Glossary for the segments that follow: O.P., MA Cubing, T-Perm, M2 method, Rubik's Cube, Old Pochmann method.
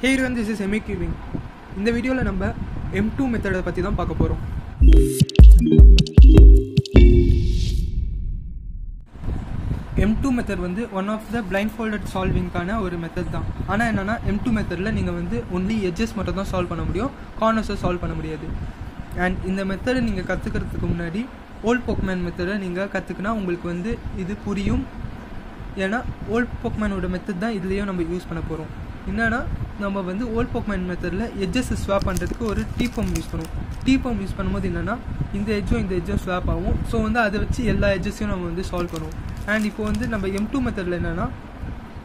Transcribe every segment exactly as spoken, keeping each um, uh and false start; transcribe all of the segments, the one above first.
Hey everyone, this is M A Cubing. In this video, we will talk about M two method. M two method is one of the blindfolded solving method. But in M two method, you can only edges solve and corners solve. And in the method, you can learn Old Pochmann method. You can learn this. Old Pochmann method is used. நம்ம வந்து Old Pochmann மெத்தட்ல edges swap பண்றதுக்கு ஒரு T-Perm use பண்ணுவோம். T-Perm use பண்ணும்போது என்னன்னா இந்த எட்ஜும் இந்த எட்ஜும் ஸ்வாப் ஆகும். சோ வந்து அதை வச்சு எல்லா எட்ஜஸையும் நம்ம வந்து சால்வ் பண்ணுவோம். and இப்போ வந்து நம்ம M two மெத்தட்ல என்னன்னா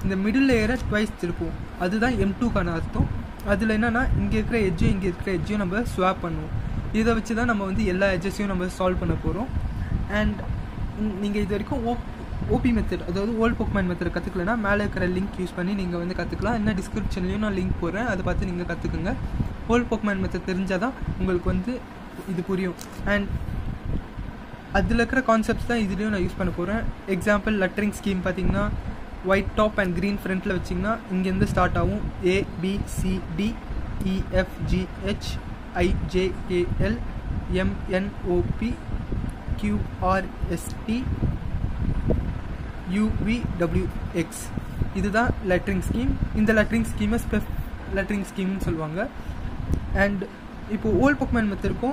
இந்த மிடில் லேயரை twice திருப்புவோம். அதுதான் M two கான அர்த்தம். அதுல என்னன்னா இங்க இருக்கிற எட்ஜும் இங்க இருக்கிற எட்ஜும் நம்ம ஸ்வாப் பண்ணுவோம். இத வச்சு தான் நம்ம வந்து எல்லா எட்ஜஸையும் நம்ம சால்வ் பண்ண போறோம். and நீங்க இதுவரைக்கும் O P method, அதாவது Old Pochmann method கத்துக்கலனா மேல இருக்கிற லிங்க் யூஸ் பண்ணி நீங்க வந்து கத்துக்கலாம். இன்ன டிஸ்கிரிப்ஷன்லயும் நான் லிங்க் போடுறேன். அத பார்த்து நீங்க கத்துக்குங்க. Old Pochmann method தெரிஞ்சாதான் உங்களுக்கு வந்து இது புரியும். and அதுல இருக்கிற கான்செப்ட்ஸ் தான் இதுலயும் நான் யூஸ் பண்ண போறேன். எக்ஸாம்பிள் லெட்டரிங் ஸ்கீம் பாத்தீங்கன்னா white top and green frontல வெச்சீங்கன்னா இங்க இருந்து ஸ்டார்ட் ஆகும் A B C D E F G H I J K L M N O P Q R S T U V W X. This is the lettering scheme. In the lettering scheme is spef lettering scheme. And now Old Pochmann method ko,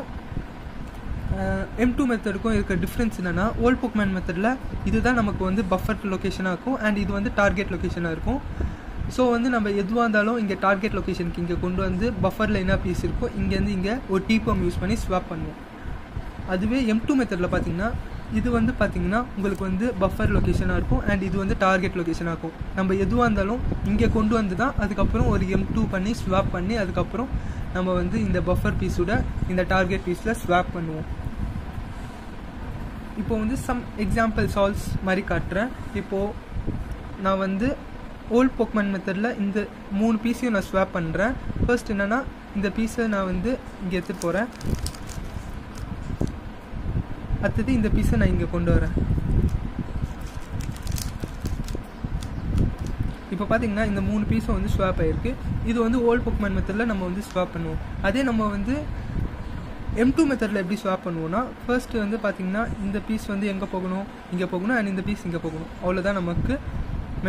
uh, M two method ko irukka difference inna na Old Pochmann method la idu da namakku vandu buffer location akum and idu vandu target location a irukum. So vandu namba edhu vandalo inga target location ku inga kondu vandu buffer la ena piece irukum inga irundhu inga or T-Perm use panni swap pannuvom. Aduve M two method la pathina இது வந்து பாத்தீங்கன்னா உங்களுக்கு வந்து buffer லொகேஷனா இருக்கும் and இது வந்து target லொகேஷனா இருக்கும். நம்ம எதுவா இருந்தாலும் இங்க கொண்டு வந்து தான் அதுக்கு அப்புறம் ஒரு M two பண்ணி ஸ்வாப் பண்ணி அதுக்கு அப்புறம் நம்ம வந்து இந்த பஃபர் பீஸோட இந்த டார்கெட் பீஸ்ல ஸ்வாப் பண்ணுவோம். இப்போ வந்து some example solves மாதிரி காட்றேன். இப்போ நான் வந்து Old Pochmann methodல இந்த மூணு பீஸையும் நான் ஸ்வாப் பண்றேன். ஃபர்ஸ்ட் என்னன்னா இந்த பீஸை நான் வந்து இங்க எடுத்து போறேன். அடுத்து இந்த பீஸை நான் இங்க கொண்டு வரேன். இப்போ பாத்தீங்கன்னா இந்த மூணு பீஸும் வந்து ஸ்வாப் ஆயிருக்கு. இது வந்து Old Pochmann மெத்தட்ல நம்ம வந்து ஸ்வாப் பண்ணுவோம். அதே நம்ம வந்து M two மெத்தட்ல எப்படி ஸ்வாப் பண்ணுவோம்னா ஃபர்ஸ்ட் வந்து பாத்தீங்கன்னா இந்த பீஸ் வந்து எங்க போகணும் இங்க போகணும் and இந்த பீஸ் இங்க போகணும். அவ்வளவுதான் நமக்கு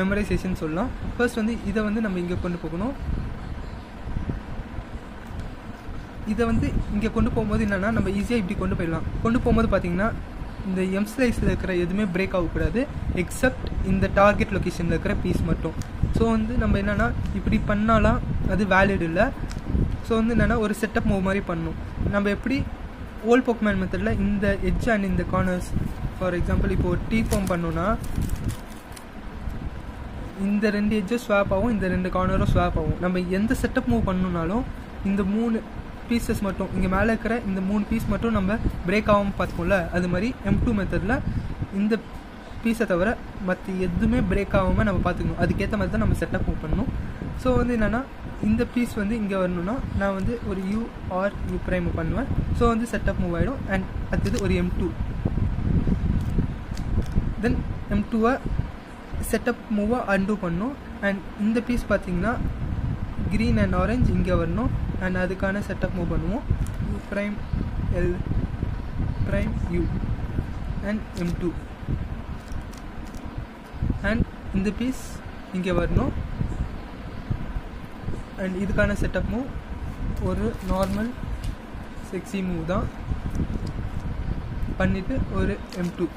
மெமரைசேஷன் சொல்லலாம். ஃபர்ஸ்ட் வந்து இத வந்து நம்ம இங்க கொண்டு போகணும். இத வந்து இங்க கொண்டு போயும்போது என்னன்னா நம்ம ஈஸியா இப்படி கொண்டு போயிடலாம். கொண்டு போயும்போது பாத்தீங்கன்னா இந்த M sliceல இருக்கிற எதுமே break ஆக கூடாது except இந்த target locationல இருக்கிற piece மட்டும். சோ வந்து நம்ம என்னன்னா இப்படி பண்ணால அது valid இல்ல. சோ வந்து என்னன்னா ஒரு செட்டப் மூவ் மாதிரி பண்ணனும். நம்ம எப்படி Old Pochmann methodல இந்த edge and இந்த corners for example இப்போ T-Perm பண்ணோம்னா இந்த ரெண்டு edges swap ஆகும் இந்த ரெண்டு cornerரும் swap ஆகும். நம்ம எந்த செட்டப் மூவ் பண்ணனும்னாலும் இந்த மூணு பீசஸ் மட்டும் இங்க மேல இருக்கிற இந்த மூணு பீஸ் மட்டும் நம்ம பிரேக் ஆகும் பாத்துக்கும்ல. அது மாதிரி M two மெத்தட்ல இந்த பீஸை தவிர மத்த எதுமே பிரேக் ஆகாம நம்ம பாத்துக்கணும். அதுக்கு ஏத்த மாதிரி தான் நம்ம செட்டப் மூவ் பண்ணனும். சோ வந்து என்னன்னா இந்த பீஸ் வந்து இங்க வரணும்னா நான் வந்து ஒரு U or U prime பண்ணுவேன். சோ வந்து செட்டப் மூவ் ஆயிடும் and அடுத்து ஒரு M two then M two-ஐ செட்டப் மூவ்-ஐ undo பண்ணனும் and இந்த பீஸ் பாத்தீங்கன்னா green and orange இங்க வரணும் and அதுக்கான செட்டப் மூவ் பண்ணுவோம். U prime L prime U and M two and இந்த பீஸ் இங்க வரணும் and இதுக்கான செட்டப் மூவ் ஒரு நார்மல் செக்ஸி மூவ் தான் பண்ணிட்டு ஒரு M two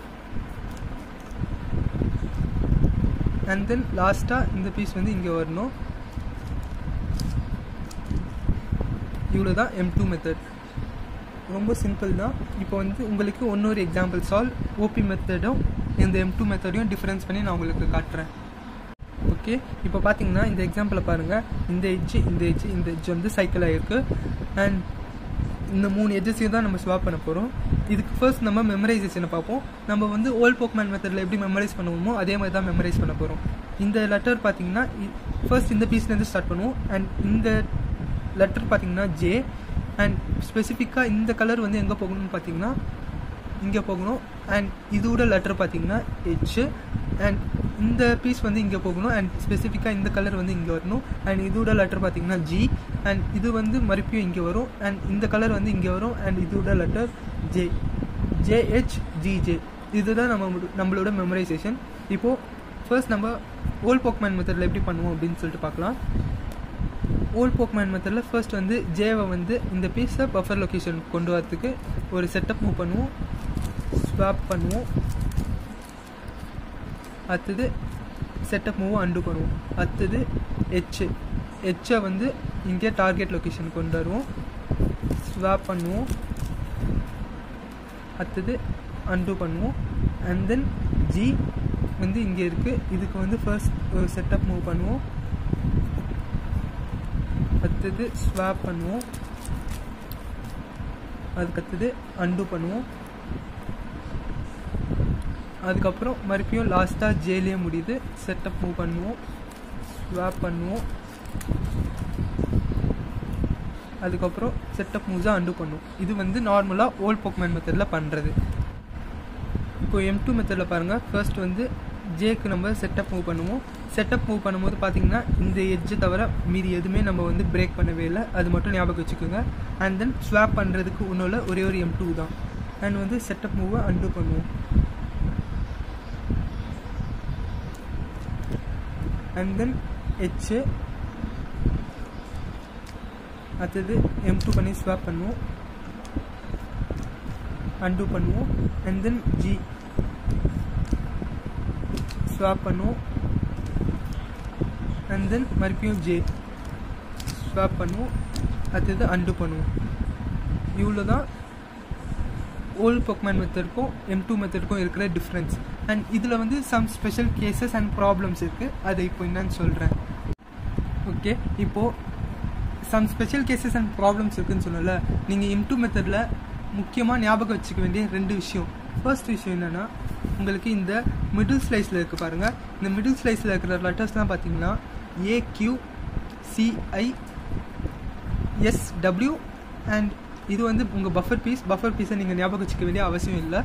and then லாஸ்டா இந்த பீஸ் வந்து இங்க வரணும். இவ்வளவு தான் M two method. ரொம்ப சிம்பிள் தான். இப்போ வந்து உங்களுக்கு இன்னொரு எக்ஸாம்பிள் சால்வ் O P மெத்தடும் இந்த M two மெத்தடையும் டிஃபரன்ஸ் பண்ணி நான் உங்களுக்கு காட்டுறேன். ஓகே இப்போ பாத்தீங்கன்னா இந்த எக்ஸாம்பிள பாருங்க. இந்த எட்ஜ் இந்த எட்ஜ் இந்த எட்ஜ் வந்து சைக்கிள் ஆயிருக்கு and இந்த மூணு எட்ஜஸையும் தான் நம்ம ஸ்வாப் பண்ண போறோம். இதுக்கு ஃபர்ஸ்ட் நம்ம மெமரைசேஷனை பார்ப்போம். நம்ம வந்து Old Pochmann மெத்தட்ல எப்படி மெமரைஸ் பண்ணுவோமோ அதே மாதிரி தான் மெமரைஸ் பண்ண போறோம். இந்த லெட்டர் பாத்தீங்கன்னா ஃபர்ஸ்ட் இந்த பீஸ்ல இருந்து ஸ்டார்ட் பண்ணுவோம் and இந்த லெட்டர் பாத்தீங்கன்னா J and ஸ்பெசிஃபிக்கா இந்த கலர் வந்து எங்க போகணும்னு பாத்தீங்கன்னா இங்க போகணும் and இதோட லெட்டர் பாத்தீங்கன்னா H and the piece and specific in the color and this letter G and this is and this color and this letter J J H G J. This is our memorization. Now first number Old Pochmann method la eppadi pannuvom appdin solittu paakalam. Old Pochmann method la first vandu J va vandu indha piece buffer location kondu varadhukku oru setup move pannuvom swap pannuvom அடுத்து setup move undo பண்ணுவோம். அடுத்து H H வந்து இங்க target location கொண்டு வருவோம். Swap பண்ணுவோம். அடுத்து undo பண்ணுவோம். And then G வந்து இங்க இருக்கு. இதுக்கு வந்து first setup move பண்ணுவோம். அடுத்து swap பண்ணுவோம். அதுக்கு undo பண்ணுவோம். அதுக்கப்புறம் மறுபியும் லாஸ்டா J ல முடிது setup move பண்ணுவோம் swap பண்ணுவோம் அதுக்கப்புறம் setup move undo பண்ணுவோம். இது வந்து நார்மலா Old Pochmann method ல பண்றது. இப்போ M two method ல பாருங்க first வந்து J க்கு நம்ம setup move பண்ணுவோம். setup move பண்ணும்போது பாத்தீங்கன்னா இந்த edge தவிர மீதி எதுமே நம்ம வந்து break பண்ணவே இல்ல. அது மட்டும் ஞாபகம் வெச்சுக்கோங்க. And then swap பண்றதுக்கு இன்னொரு ஒரே ஒரு M two தான். And வந்து setup move undo பண்ணுவோம். And then H atadu M two பண்ணி swap பண்ணுவோம் undo பண்ணுவோம் and then G swap பண்ணுவோம் and then மறுபடியும் J swap பண்ணுவோம் atadu undo பண்ணுவோம். இவ்வளவுதான் Old Pochmann method க்கும் M two method க்கும் இருக்கிற difference. And இதுல வந்து some special cases and problems இருக்கு. அதை இப்போ நான் சொல்றேன். Okay, இப்போ some special cases and problems இருக்குன்னு சொன்னல. நீங்க M two methodல முக்கியமா ஞாபகம் வச்சுக்க வேண்டிய ரெண்டு விஷயம். First விஷயம் என்னன்னா உங்களுக்கு இந்த middle sliceல இருக்கு பாருங்க. இந்த middle sliceல இருக்கிற lettersலாம் பாத்தீங்கன்னா A Q C I S W and இது வந்து உங்க buffer piece. Buffer piece நீங்க ஞாபகம் வச்சுக்க வேண்டிய அவசியம் இல்ல.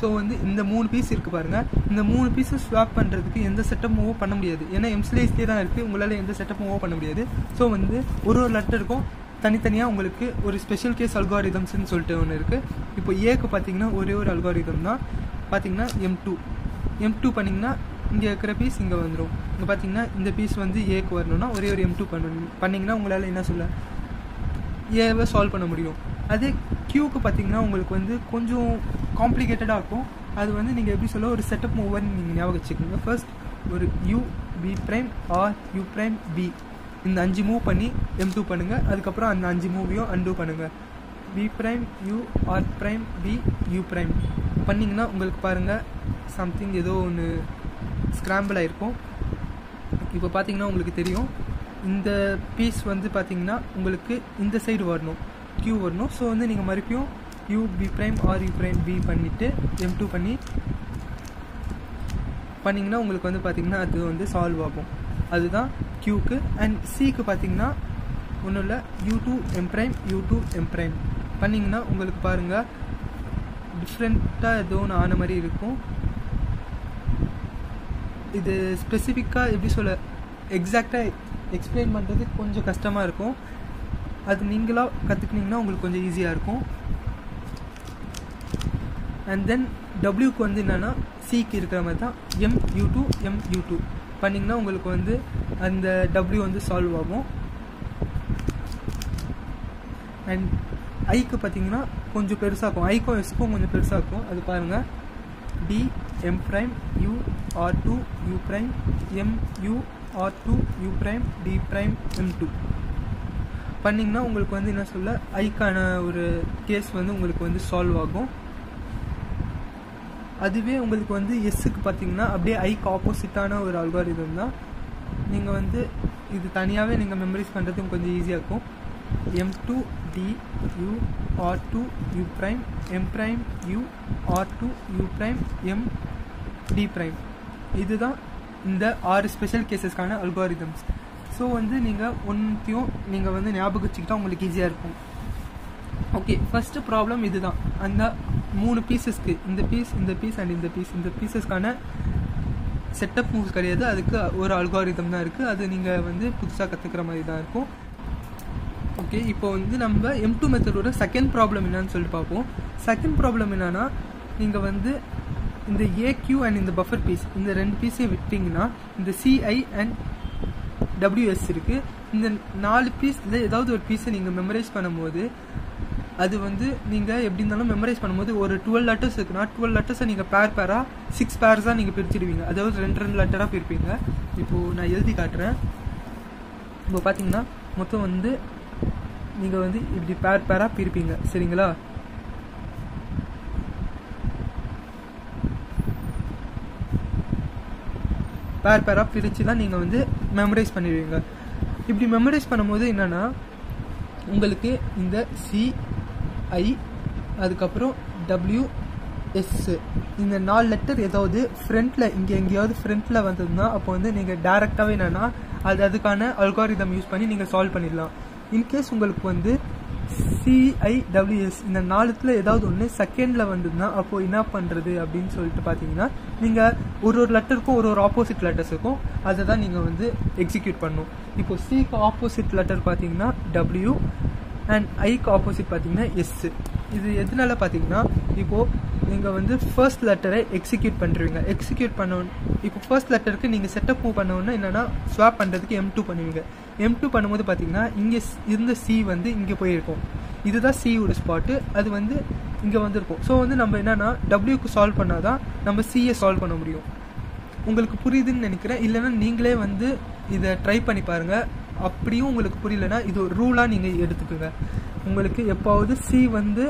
So in the moon piece irukku parunga indha moon piece swap pandradhukku endha setup move panna mudiyadhu ena m slice la dhaan irukku ungalaala endha setup move panna mudiyadhu. So vandu oru oru letter ku thanithaniya ungalku oru special case algorithms nu sollitte one irukku. Ipo a ku pathina ore oru algorithm na pathina m two m two pannina inga irukra piece inga vandrum inga pathina indha piece vandu a ku varnona ore oru m two pannina ungalaala enna solla a va solve panna mudiyum. அது Q க்கு பாத்தீங்கன்னா உங்களுக்கு வந்து கொஞ்சம் காம்ப்ளிகேட்டடா இருக்கும். அது வந்து நீங்க எப்படி சொல்ல ஒரு செட்டப் மூவர் நீங்க ஞாபகம் வச்சுக்கோங்க. ஃபர்ஸ்ட் ஒரு U B prime or U prime B இந்த அஞ்சு மூவ் பண்ணி M two பண்ணுங்க. அதுக்கு அப்புறம் அந்த அஞ்சு மூவியும் undo பண்ணுங்க. B prime U R prime B U prime பண்ணீங்கன்னா உங்களுக்கு பாருங்க something ஏதோ ஒரு ஸ்கிராம்பிள் ஆயிருக்கும். இப்போ பாத்தீங்கன்னா உங்களுக்கு தெரியும் இந்த பீஸ் வந்து பாத்தீங்கன்னா உங்களுக்கு இந்த சைடு வரணும். Q வரணும். So வந்து நீங்க மறுபியும் U B prime or U prime B பண்ணிட்டு M two பண்ணி பண்ணீங்கன்னா உங்களுக்கு வந்து பாத்தீங்கன்னா அது வந்து சால்வ் ஆகும். அதுதான் Q க்கு. And C க்கு பாத்தீங்கன்னா ஒண்ணுல U two M prime U two M prime பண்ணீங்கன்னா உங்களுக்கு பாருங்க டிஃபரண்டா ஏதோ ஒரு ஆன மாதிரி இருக்கும். இது ஸ்பெசிபிக்கா எப்படி சொல்ல எக்ஸாக்ட்டா எக்ஸ்பிளைன் பண்றது கொஞ்சம் கஷ்டமா இருக்கும். அது நீங்களா கத்துக்கிட்டீங்கன்னா உங்களுக்கு கொஞ்சம் ஈஸியா இருக்கும். And then W க்கு வந்து என்னன்னா C க்கு இருக்கிற மாதிரி தான் M U two M U two பண்ணீங்கன்னா உங்களுக்கு வந்து அந்த W வந்து சால்வ் ஆகும். And I க்கு பாத்தீங்கன்னா கொஞ்சம் பெருசா இருக்கும். I க்கு S க்கு கொஞ்சம் பெருசா இருக்கும். அது பாருங்க D M prime U R two U prime M U R two U prime D prime M two பண்ணிங்கன்னா உங்களுக்கு வந்து என்ன சொல்ல ஐகான ஒரு கேஸ் வந்து உங்களுக்கு வந்து சால்வ் ஆகும். அதுவே உங்களுக்கு வந்து S க்கு பாத்தீங்கன்னா அப்படியே I க்கு ஆப்போசிட்டான ஒரு அல்காரிதம் தான். நீங்க வந்து இது தனியாவே நீங்க மெமரைஸ் பண்றதுக்கு கொஞ்சம் ஈஸியா இருக்கும். M two D U R two U prime M prime U R two U prime M D prime இதுதான் இந்த ஆறு ஸ்பெஷல் கேसेसக்கான அல்காரிதம்ஸ். So வந்து நீங்க ஒன்னியும் நீங்க வந்து ஞாபகம் வச்சிட்டா உங்களுக்கு ஈஸியா இருக்கும். ஓகே, ஃபர்ஸ்ட் ப்ராப்ளம் இதுதான். அந்த மூணு பீसेसக்கு இந்த பீஸ் இந்த பீஸ் and இந்த பீஸ் இந்த பீसेसக்கான செட்டப் மூவ்ஸ் கிடையாது, அதுக்கு ஒரு அல்காரிதம் தான் இருக்குது, அது நீங்கள் வந்து புதுசாக கற்றுக்கிற மாதிரி தான் இருக்கும். ஓகே, இப்போ வந்து நம்ம எம் டூ மெத்தடோட செகண்ட் ப்ராப்ளம் என்னன்னு சொல்லிட்டு பார்ப்போம். செகண்ட் ப்ராப்ளம் என்னென்னா, நீங்கள் வந்து இந்த ஏக்யூ அண்ட் இந்த பஃபர் பீஸ் இந்த ரெண்டு பீஸை விட்டிங்கன்னா இந்த சிஐ அண்ட் டபிள்யூஎஸ் இருக்குது, இந்த நாலு பீஸில் ஏதாவது ஒரு பீஸை நீங்கள் மெமரைஸ் பண்ணும்போது அது வந்து நீங்கள் எப்படி இருந்தாலும் மெமரைஸ் பண்ணும்போது ஒரு டுவெல் லெட்டர்ஸ் இருக்குன்னா டுவெல் லெட்டர்ஸை நீங்கள் பேர் பேராக சிக்ஸ் பேர்ஸாக நீங்கள் பிரிச்சுடுவீங்க, அதாவது ரெண்டு ரெண்டு லெட்டராக பிரிப்பீங்க. இப்போது நான் எழுதி காட்டுறேன். இப்போ பார்த்தீங்கன்னா மொத்தம் வந்து நீங்கள் வந்து இப்படி பேர் பேராக பிரிப்பீங்க, சரிங்களா? பேர் பேராக பிரித்து தான் நீங்கள் வந்து மெமரைஸ் பண்ணிடுவீங்க. இப்படி மெமரைஸ் பண்ணும்போது என்னென்னா உங்களுக்கு இந்த சிஐ அதுக்கப்புறம் டபிள்யூஎஸ்ஸு இந்த நாலு லெட்டர் ஏதாவது ஃப்ரண்ட்டில் இங்கே எங்கேயாவது ஃப்ரண்ட்டில் வந்ததுன்னா அப்போ வந்து நீங்கள் டேரெக்டாகவே என்னென்னா அது அதுக்கான அல்காரிதம் யூஸ் பண்ணி நீங்கள் சால்வ் பண்ணிடலாம். இன்கேஸ் உங்களுக்கு வந்து சிஐ டபிள்யூஎஸ் இந்த நாலுத்தில் ஏதாவது ஒன்று செகண்டில் வந்ததுன்னா அப்போது என்ன பண்ணுறது அப்படின்னு சொல்லிட்டு பார்த்தீங்கன்னா நீங்கள் ஒரு ஒரு லெட்டருக்கும் ஒரு ஒரு ஆப்போசிட் லெட்டர்ஸ் இருக்கும், அதை தான் நீங்கள் வந்து எக்ஸிக்யூட் பண்ணணும். இப்போது சிக்கு ஆப்போசிட் லெட்டர் பார்த்தீங்கன்னா டபிள்யூ அண்ட் ஐக்கு ஆப்போசிட் பார்த்தீங்கன்னா எஸ்ஸு. இது எதனால பார்த்தீங்கன்னா இப்போது நீங்கள் வந்து ஃபர்ஸ்ட் லெட்டரை எக்ஸிக்யூட் பண்ணுறீங்க, எக்ஸிக்யூட் பண்ணணும். இப்போ ஃபர்ஸ்ட் லெட்டருக்கு நீங்கள் செட்டப் மூவ் பண்ணணும்னா என்னென்னா ஸ்வாப் பண்ணுறதுக்கு எம் டூ பண்ணுவீங்க. எம் டூ பண்ணும்போது பார்த்தீங்கன்னா இங்கே இருந்த சி வந்து இங்கே போயிருக்கும், இதுதான் சியோட ஸ்பாட்டு, அது வந்து இங்கே வந்துருக்கும். ஸோ வந்து நம்ம என்னென்னா டபிள்யூக்கு சால்வ் பண்ணால் தான் நம்ம சியை சால்வ் பண்ண முடியும். உங்களுக்கு புரியுதுன்னு நினைக்கிறேன், இல்லைன்னா நீங்களே வந்து இதை ட்ரை பண்ணி பாருங்கள். அப்படியும் உங்களுக்கு புரியலைன்னா இது ஒரு ரூலாக நீங்கள் எடுத்துக்கோங்க. உங்களுக்கு எப்போது சி வந்து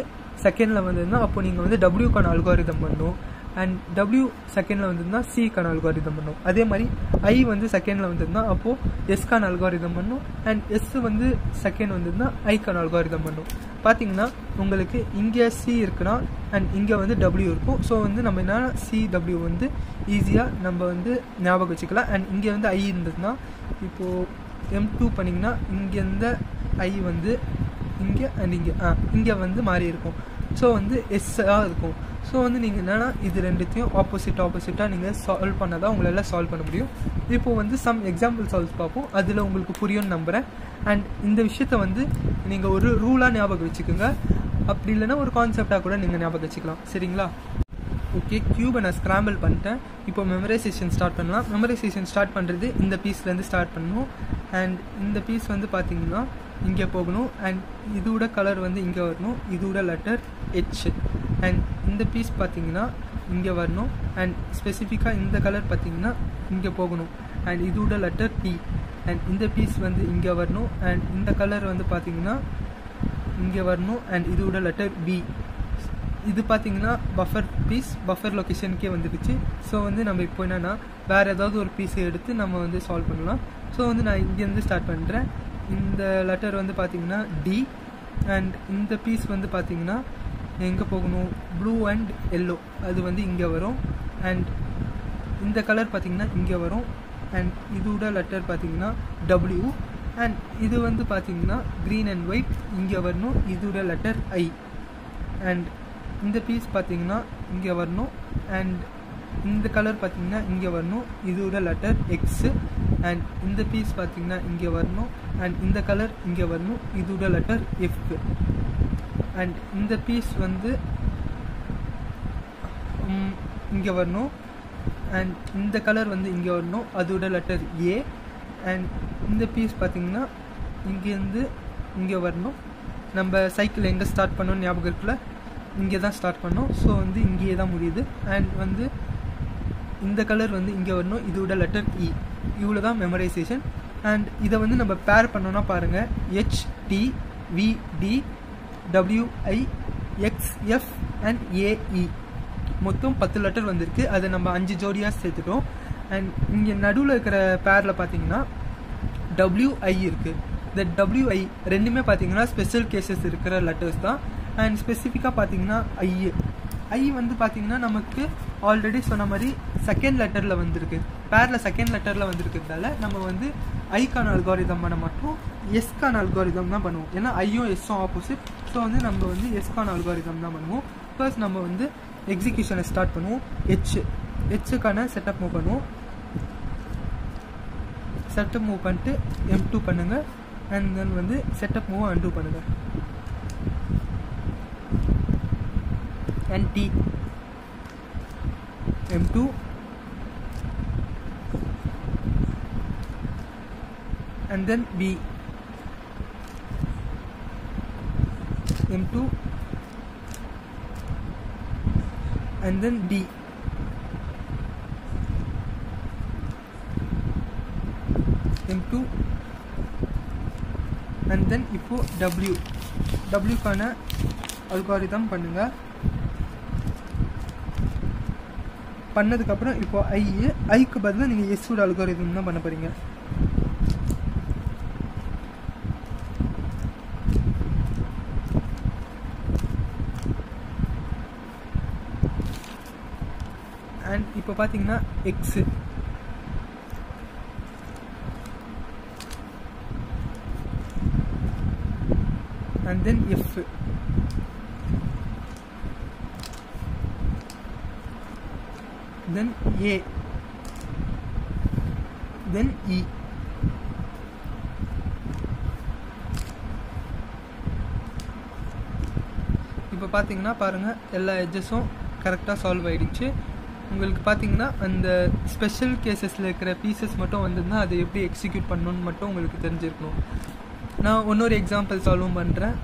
செகண்டில் வந்ததுன்னா அப்போ நீங்கள் வந்து டபிள்யூக்கான அல்காரிதம் பண்ணணும், அண்ட் டபிள்யூ செகண்டில் வந்ததுன்னா சிக்கான அல்காரிதம் பண்ணும். அதே மாதிரி ஐ வந்து செகண்டில் வந்ததுன்னா அப்போது எஸ்க்கான அல்காரிதம் பண்ணும், அண்ட் எஸ் வந்து செகண்ட் வந்ததுன்னா ஐக்கான அல்காரிதம் பண்ணும். பார்த்தீங்கன்னா உங்களுக்கு இங்கே சி இருக்குன்னா அண்ட் இங்கே வந்து டபிள்யூ இருக்கும். ஸோ வந்து நம்ம என்ன சி டபிள்யூ வந்து ஈஸியாக நம்ம வந்து ஞாபகம் வச்சுக்கலாம். அண்ட் இங்கே வந்து ஐ இருந்ததுன்னா இப்போது எம் டூ பண்ணிங்கன்னா இங்கேருந்த ஐ வந்து இங்கே அண்ட் இங்கே ஆ இங்கே வந்து மாறி இருக்கும். ஸோ வந்து எஸ்ஸாக இருக்கும். ஸோ வந்து நீங்கள் என்னென்னா இது ரெண்டுத்தையும் ஆப்போசிட் ஆப்போசிட்டாக நீங்கள் சால்வ் பண்ணால் தான் உங்களால் சால்வ் பண்ண முடியும். இப்போது வந்து சம் எக்ஸாம்பிள் சால்வ்ஸ் பார்ப்போம், அதில் உங்களுக்கு புரியும்னு நம்புகிறேன். அண்ட் இந்த விஷயத்த வந்து நீங்கள் ஒரு ரூலாக ஞாபகம் வச்சுக்கோங்க, அப்படி இல்லைன்னா ஒரு கான்செப்டாக கூட நீங்கள் ஞாபகம் வச்சுக்கலாம், சரிங்களா? ஓகே, க்யூபை நான் ஸ்க்ராம்பிள் பண்ணிட்டேன். இப்போ மெமரைசேஷன் ஸ்டார்ட் பண்ணலாம். மெமரைசேஷன் ஸ்டார்ட் பண்ணுறது இந்த பீஸ்லேருந்து ஸ்டார்ட் பண்ணணும். அண்ட் இந்த பீஸ் வந்து பார்த்திங்கன்னா இங்கே போகணும், அண்ட் இதோட கலர் வந்து இங்கே வரணும், இதோட லெட்டர் ஹெச். அண்ட் இந்த பீஸ் பார்த்திங்கன்னா இங்கே வரணும், அண்ட் ஸ்பெசிஃபிக்காக இந்த கலர் பார்த்திங்கன்னா இங்கே போகணும், அண்ட் இதோட லெட்டர் டி. அண்ட் இந்த பீஸ் வந்து இங்கே வரணும், அண்ட் இந்த கலர் வந்து பார்த்திங்கன்னா இங்கே வரணும், அண்ட் இதோட லெட்டர் பி. இது பார்த்திங்கன்னா பஃபர் பீஸ், பஃபர் லொக்கேஷனுக்கே வந்துடுச்சு. ஸோ வந்து நம்ம இப்போ என்னென்னா வேறு ஏதாவது ஒரு பீஸை எடுத்து நம்ம வந்து சால்வ் பண்ணலாம். ஸோ வந்து நான் இங்கேருந்து ஸ்டார்ட் பண்ணுறேன். இந்த லெட்டர் வந்து பார்த்திங்கன்னா டி, அண்ட் இந்த பீஸ் வந்து பார்த்திங்கன்னா எங்கே போகணும், ப்ளூ அண்ட் எல்லோ, அது வந்து இங்கே வரும். அண்ட் இந்த கலர் பார்த்திங்கன்னா இங்கே வரும், அண்ட் இதோட லெட்டர் பார்த்திங்கன்னா டபிள்யூ. அண்ட் இது வந்து பார்த்திங்கன்னா க்ரீன் அண்ட் ஒயிட், இங்கே வரணும், இதோட லெட்டர் ஐ. அண்ட் இந்த பீஸ் பார்த்திங்கன்னா இங்கே வரணும், அண்ட் இந்த கலர் பார்த்திங்கன்னா இங்கே வரணும், இதோட லெட்டர் எக்ஸு. அண்ட் இந்த பீஸ் பார்த்திங்கன்னா இங்கே வரணும், அண்ட் இந்த கலர் இங்கே வரணும், இதோட லெட்டர் எஃப். அண்ட் இந்த பீஸ் வந்து இங்கே வரணும், அண்ட் இந்த கலர் வந்து இங்கே வரணும், அதோட லெட்டர் ஏ. அண்ட் இந்த பீஸ் பார்த்திங்கன்னா இங்கேருந்து இங்கே வரணும். நம்ம சைக்கிள் எங்கே ஸ்டார்ட் பண்ணோன்னு ஞாபகம் இருக்குல்ல, இங்கே தான் ஸ்டார்ட் பண்ணோம். ஸோ வந்து இங்கேயே தான் முடியுது. அண்ட் வந்து இந்த கலர் வந்து இங்கே வரணும், இதோட லெட்டர் இ. இவ்வளோ தான் மெமரைசேஷன். அண்ட் இதை வந்து நம்ம பேர் பண்ணோன்னா பாருங்கள், H T V T W I X F and A E, மொத்தம் பத்து லெட்டர் வந்திருக்கு. அதை நம்ம அஞ்சு ஜோடியாக சேர்த்துட்டோம். அண்ட் இங்கே நடுவில் இருக்கிற பேரில் பார்த்தீங்கன்னா டபிள்யூஐ இருக்குது. இந்த டபிள்யூஐ ரெண்டுமே பார்த்தீங்கன்னா ஸ்பெஷல் கேசஸ் இருக்கிற லெட்டர்ஸ் தான். அண்ட் ஸ்பெசிஃபிக்காக பார்த்தீங்கன்னா ஐ ஐ வந்து பார்த்திங்கன்னா நமக்கு ஆல்ரெடி சொன்ன மாதிரி செகண்ட் லெட்டரில் வந்திருக்கு, பேரில் செகண்ட் லெட்டரில் வந்திருக்கிறதால நம்ம வந்து ஐக்கான அல்காரிதம் பண்ண மாட்டோம், எஸ்க்கான அல்காரிதம் தான் பண்ணுவோம். ஏன்னா ஐயும் எஸ்ஸும் ஆப்போசிட். ஸோ வந்து நம்ம வந்து எஸ்க்கான அல்காரிதம் தான் பண்ணுவோம். ஃபர்ஸ்ட் நம்ம வந்து எக்ஸிக்யூஷனை ஸ்டார்ட் பண்ணுவோம், ஹெச் ஹெச்சுக்கான செட்டப் மூவ் பண்ணுவோம். setup move பண்ணிட்டு M two பண்ணுங்க and then வந்து setup move undo பண்ணுங்க and T M two and then B M two and then D M two and then ipo W W கான algorithm பண்ணுங்க பண்ணதுக்கு அப்புறம் இப்போ I I க்கு பதிலா நீங்க S ஓட algorithm தான் பண்ணப் போறீங்க and இப்போ பாத்தீங்கன்னா X and then F then A then E இப்போ பாத்தீங்கன்னா பாருங்க எல்லா எட்ஜஸும் கரெக்ட்டா சால்வ் ஆயிடுச்சு உங்களுக்கு பாத்தீங்கன்னா அந்த ஸ்பெஷல் கேसेसல இருக்கிற பீसेस மட்டும் வந்துனா அது எப்படி எக்ஸிக்யூட் பண்ணனும் மட்டும் உங்களுக்கு தெரிஞ்சிருக்கணும் நான் இன்னொரு எக்ஸாம்பிள் சால்வ் பண்றேன்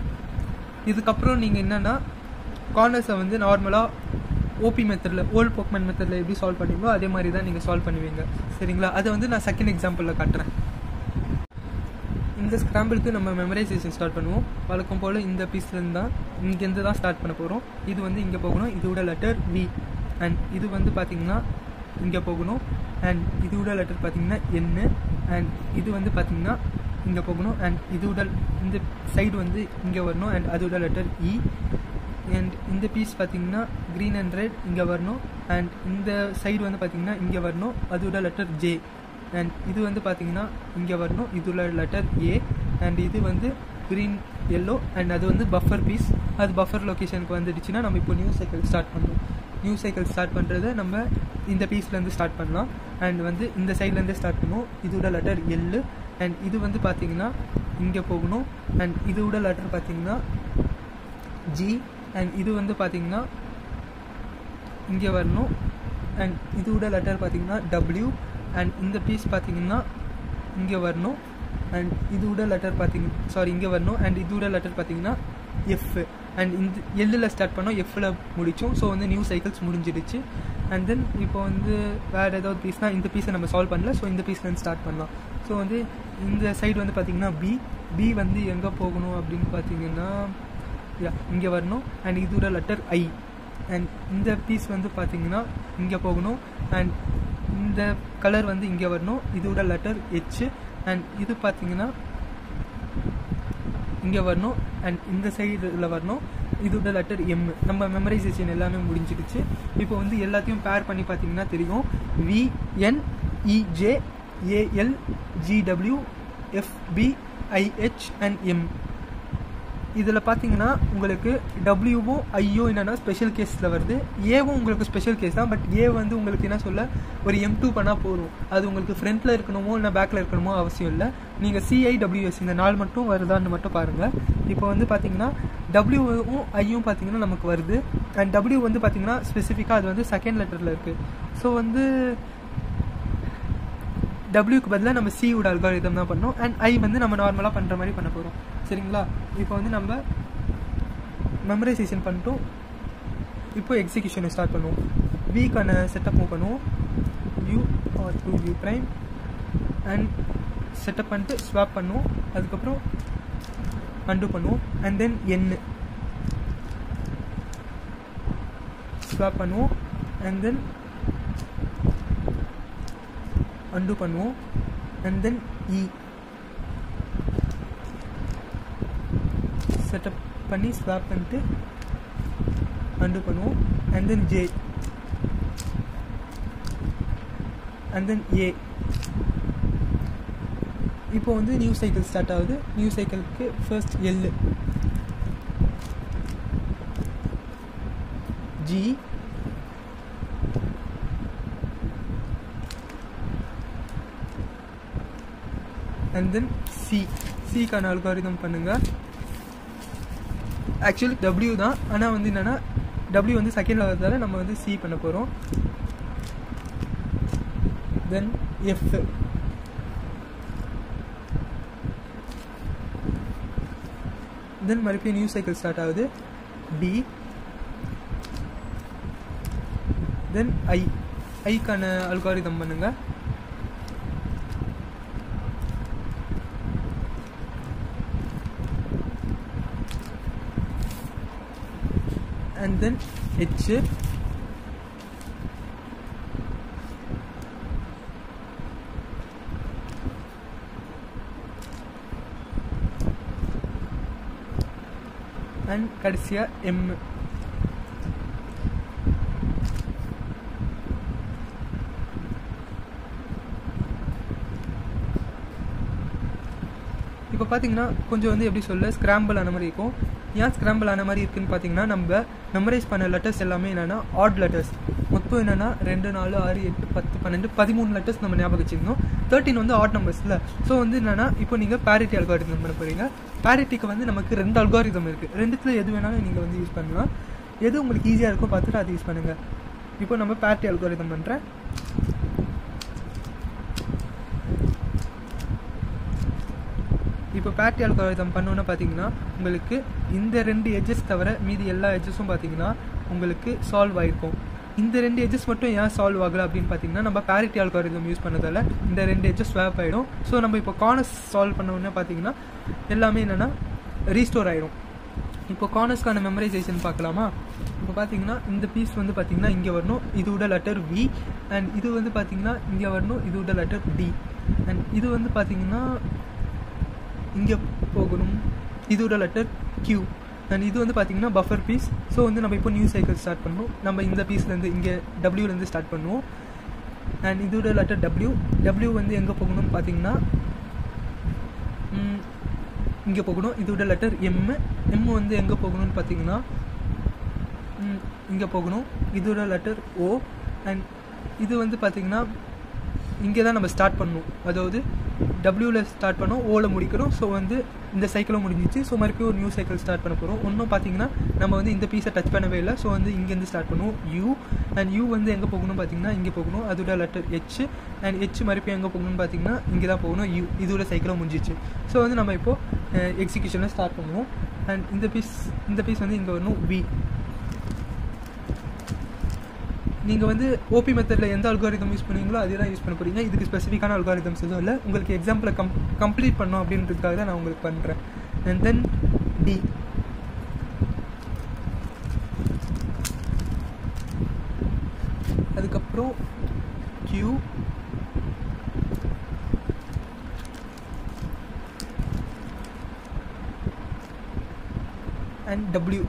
இதுக்கு அப்புறம் நீங்க என்னன்னா கார்னர்ஸ் வந்து நார்மலா O P மெத்தட்ல Old Pochmann மெத்தட்ல எப்படி சால்வ் பண்ணுவீங்களோ அதே மாதிரி தான் நீங்க சால்வ் பண்ணுவீங்க சரிங்களா அது வந்து நான் செகண்ட் எக்ஸாம்பிள்ல காட்றேன் இந்த ஸ்கிராம்பிளுக்கு நம்ம மெமரைசேஷன் ஸ்டார்ட் பண்ணுவோம் வழக்கம் போல இந்த பீஸ்ல இருந்து தான் இங்க இருந்து தான் ஸ்டார்ட் பண்ண போறோம் இது வந்து இங்க போகணும் இதோட லெட்டர் V and இது வந்து பாத்தீங்கன்னா இங்க போகணும் and இதோட லெட்டர் பாத்தீங்கன்னா N and இது வந்து பாத்தீங்கன்னா இங்க போகணும் and இதோட இந்த சைடு வந்து இங்க வரணும் and அதோட letter E and in the piece pathina green and red inga varno and in the side vandu pathina inga varno adoda letter J and idu vandu pathina inga varno idulla letter A and idu vandu green yellow and adu vandu buffer piece adu buffer location ku vandichina nam ipo new cycle start pannom new cycle start pandradha nam in the piece la ndu start pannalam and vandu in the side la ndu start pannom idulla letter L and idu vandu pathina inga poganum and idulla letter pathina G and idu vandu pathina inge varnu and iduoda letter pathina W and inda piece pathina inge varnu and iduoda letter pathina sorry inge varnu and iduoda letter pathina F and L la start pannom F la mudichom so vandu new cycles mudinjiduchu and then ipo vandu vera edavadhu piece na inda piece nama solve pannala so inda piece la start pannalam so vandu inda side vandu pathina B B vandu enga poganum appdin pathina yeah inge varno and idura letter I and இந்த piece வந்து பாத்தீங்கன்னா இங்க போகணும் and இந்த color வந்து இங்க வரணும் இதோட letter H and இது பாத்தீங்கன்னா இங்க வரணும் and இந்த சைடுல வரணும் இதோட letter M நம்ம memorization எல்லாமே முடிஞ்சிடுச்சு இப்போ வந்து எல்லாத்தையும் pair பண்ணி பாத்தீங்கன்னா தெரியும் V N E J A L G W F B I H and M இதல பாத்தீங்கன்னா உங்களுக்கு W ஓ I ஓ என்னன்னா ஸ்பெஷல் கேஸ்ல வருது A ஓ உங்களுக்கு ஸ்பெஷல் கேஸ் தான் பட் A வந்து உங்களுக்கு என்ன சொல்ல ஒரு M two பண்ணா போறோம் அது உங்களுக்கு ஃப்ரண்ட்ல இருக்கணுமோ இல்ல பேக்ல இருக்கணுமோ அவசியம் இல்ல நீங்க C I W S இந்த நாள் மட்டும் வருதான்னு மட்டும் பாருங்க இப்போ வந்து பாத்தீங்கன்னா W ஓ I ஓ பாத்தீங்கன்னா நமக்கு வருது and W வந்து பாத்தீங்கன்னா ஸ்பெசிபிக்கா அது வந்து செகண்ட் லெட்டர்ல இருக்கு சோ வந்து W க்கு பதிலா நம்ம C ஓட அல்காரிதம் தான் பண்ணோம் and I வந்து நம்ம நார்மலா பண்ற மாதிரி பண்ண போறோம் சரிங்களா இப்போ வந்து நம்ம memorization பண்ணிட்டோம் இப்போ எக்ஸிகியூஷன் ஸ்டார்ட் பண்ணுவோம் V கான செட்டப் மூவ் பண்ணுவோம் U or to U prime and setup பண்ணிட்டு ஸ்வாப் பண்ணுவோம் அதுக்கு அப்புறம் undo பண்ணுவோம் and then N ஸ்வாப் பண்ணுவோம் and then undo பண்ணுவோம் and then E செட்டப் பண்ணி ஸ்வாப் பண்ணிட்டு undo பண்ணுவோம் and then J and then A இப்போ வந்து நியூ சைக்கிள் ஸ்டார்ட் ஆகுது நியூ சைக்கிளுக்கு first L G and then C. C can algorithm pannunga. Actually W da, ana vandu enna W vandu second la varradala nama vandu C panna porom. Then F. Then maripi new cycle start avudhu. B. Then I. I can algorithm pannunga. And then H. And Kadisia M. இப்போ பாத்தீங்கன்னா கொஞ்சம் வந்து எப்படி சொல்ல scramble ஆன மாதிரி இருக்கும். ஏன் ஸ்கிராம்பிள் ஆன மாதிரி இருக்குன்னு பாத்தீங்கன்னா நம்ம மெமரைஸ் பண்ண லெட்டர்ஸ் எல்லாமே என்னன்னா ஆட் லெட்டர்ஸ். மொத்தம் என்னன்னா ரெண்டு நாலு ஆறு எட்டு பத்து பன்னெண்டு பதிமூணு லெட்டர்ஸ் நம்ம ஞாபகம் வச்சுக்கணும். தேர்ட்டின் வந்து ஆட் நம்பர்ஸ் இல்லை. ஸோ வந்து என்னன்னா இப்போ நீங்க பேரிட்டி அல்காரிதம் பண்ண போறீங்க. பேரிட்டிக்கு வந்து நமக்கு ரெண்டு அல்காரிதம் இருக்கு. ரெண்டுத்துல எது வேணாலும் நீங்க வந்து யூஸ் பண்ணலாம். எது உங்களுக்கு ஈஸியா இருக்கோ பார்த்துட்டு அதை யூஸ் பண்ணுங்க. இப்போ நம்ம பேரிட்டி அல்காரிதம் பண்றேன். இப்போ பேரிட்டி அல்காரிதம் பண்ணோம்னா பார்த்தீங்கன்னா உங்களுக்கு இந்த ரெண்டு எட்ஜஸ் தவிர மீதி எல்லா எட்ஜஸும் பார்த்தீங்கன்னா உங்களுக்கு சால்வ் ஆகிருக்கும். இந்த ரெண்டு எட்ஜஸ் மட்டும் ஏன் சால்வ் ஆகலை அப்படின்னு பார்த்தீங்கன்னா நம்ம பேரிட்டி அல்காரிதம் யூஸ் பண்ணதால் இந்த ரெண்டு எட்ஜஸ் ஸ்வாப் ஆகிடும். ஸோ நம்ம இப்போ கார்னர்ஸ் சால்வ் பண்ணோம்னா பார்த்தீங்கன்னா எல்லாமே என்னென்னா ரீஸ்டோர் ஆகிடும். இப்போ கார்னர்ஸ்க்கான மெமரைசேஷன் பார்க்கலாமா? இப்போ பார்த்தீங்கன்னா இந்த பீஸ் வந்து பார்த்தீங்கன்னா இங்கே வரணும், இதோட லெட்டர் வி, அண்ட் இது வந்து பார்த்தீங்கன்னா இங்கே வரணும், இதோட லெட்டர் டி, அண்ட் இது வந்து பார்த்தீங்கன்னா இங்கே போகணும், இதோட லெட்டர் கியூ, அண்ட் இது வந்து பார்த்தீங்கன்னா பஃபர் பீஸ். ஸோ வந்து நம்ம இப்போ நியூ சைக்கிள் ஸ்டார்ட் பண்ணுவோம். நம்ம இந்த பீஸ்லேருந்து இங்கே டபிள்யூலேருந்து ஸ்டார்ட் பண்ணுவோம். அண்ட் இதோட லெட்டர் டபிள்யூ. டபிள்யூ வந்து எங்கே போகணும்னு பார்த்தீங்கன்னா இங்கே போகணும். இதோட லெட்டர் எம்மு. எம்மு வந்து எங்கே போகணும்னு பார்த்தீங்கன்னா இங்கே போகணும். இதோட லெட்டர் ஓ, அண்ட் இது வந்து பார்த்தீங்கன்னா இங்கே தான் நம்ம ஸ்டார்ட் பண்ணணும். அதாவது டபிள்யூவில் ஸ்டார்ட் பண்ணோம், ஓவில் முடிக்கிறோம். ஸோ வந்து இந்த சைக்கிளும் முடிஞ்சிச்சு. ஸோ மறுபடியும் ஒரு நியூ சைக்கிள் ஸ்டார்ட் பண்ண போகிறோம். ஒன்றும் பார்த்தீங்கன்னா நம்ம வந்து இந்த பீஸை டச் பண்ணவே இல்லை. ஸோ வந்து இங்கேருந்து ஸ்டார்ட் பண்ணுவோம் யூ, அண்ட் யூ வந்து எங்கே போகணும்னு பார்த்தீங்கன்னா இங்கே போகணும். அதோட லெட்டர் ஹெச், அண்ட் ஹெச் மறுபடியும் எங்கே போகணும்னு பார்த்தீங்கன்னா இங்கே தான் போகணும் யூ. இதோட சைக்கிளும் முடிஞ்சிச்சு. ஸோ வந்து நம்ம இப்போது எக்ஸிக்யூஷனை ஸ்டார்ட் பண்ணுவோம். அண்ட் இந்த பீஸ் இந்த பீஸ் வந்து இங்கே வரணும் வி. நீங்கள் வந்து ஓபி மெத்தடில் எந்த அல்காரிதம் யூஸ் பண்ணுவீங்களோ அதே தான் யூஸ் பண்ண போகிறீங்க. இதுக்கு ஸ்பெசிஃபிக்கான அல்காரிதம்ஸ் எதுவும் இல்லை. உங்களுக்கு எக்ஸாம்பிளை கம் கம்ப்ளீட் பண்ணோம் அப்படின்றதுக்காக தான் நான் உங்களுக்கு பண்ணுறேன். And then D. அதுக்கப்புறம் கியூ. And W.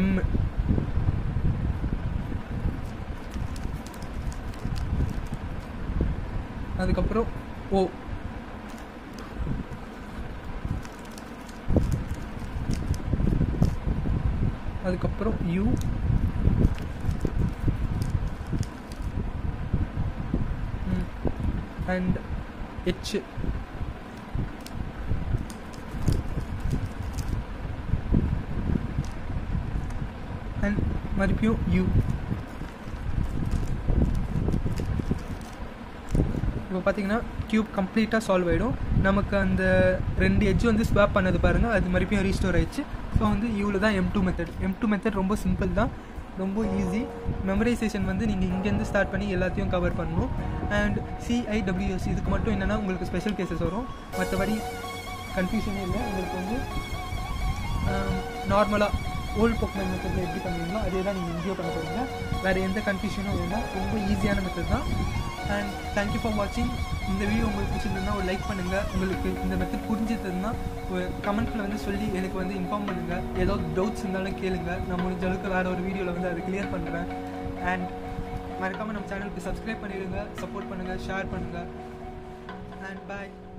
M. அதுக்கப்புறம் O. அதுக்கப்புறம் U. And H. மறுபடியும் யூ. இப்போ பார்த்தீங்கன்னா கியூப் கம்ப்ளீட்டாக சால்வ் ஆகிடும். நமக்கு அந்த ரெண்டு எட்ஜ் வந்து ஸ்வாப் பண்ணது பாருங்கள், அது மறுபடியும் ரீஸ்டோர் ஆயிடுச்சு. ஸோ வந்து யூவில் தான் M two method. M two method ரொம்ப சிம்பிள் தான், ரொம்ப ஈஸி. மெமரைசேஷன் வந்து நீங்கள் இங்கேருந்து ஸ்டார்ட் பண்ணி எல்லாத்தையும் கவர் பண்ணணும். அண்ட் சிஐடபிள்யூஎஸ் இதுக்கு மட்டும் என்னென்னா உங்களுக்கு ஸ்பெஷல் கேசஸ் வரும். மற்றபடி கன்ஃபியூஷனே இல்லை. உங்களுக்கு வந்து நார்மலாக ஓல்ட் போக்மேன் மெத்தடில் எப்படி பண்ணுவீங்களோ அதே தான் நீங்கள் இங்கேயோ பண்ண போகிறீங்க. வேறு எந்த கன்ஃபியூஷனும் வேணாம். ரொம்ப ஈஸியான மெத்தட் தான். அண்ட் தேங்க்யூ ஃபார் வாட்சிங். இந்த வீடியோ உங்களுக்கு பிடிச்சிருந்ததுன்னா ஒரு லைக் பண்ணுங்கள். உங்களுக்கு இந்த மெத்தட் புரிஞ்சிருந்ததுன்னா ஒரு கமெண்ட்டில் வந்து சொல்லி எனக்கு வந்து இன்ஃபார்ம் பண்ணுங்கள். ஏதாவது டவுட்ஸ் இருந்தாலும் கேளுங்க. நான் முடிஞ்ச அளவுக்கு வேறு ஒரு வீடியோவில் வந்து அதை கிளியர் பண்ணுறேன். அண்ட் மறக்காமல் நம்ம சேனலுக்கு சப்ஸ்கிரைப் பண்ணிடுங்க, சப்போர்ட் பண்ணுங்கள், ஷேர் பண்ணுங்கள். அண்ட் பாய்.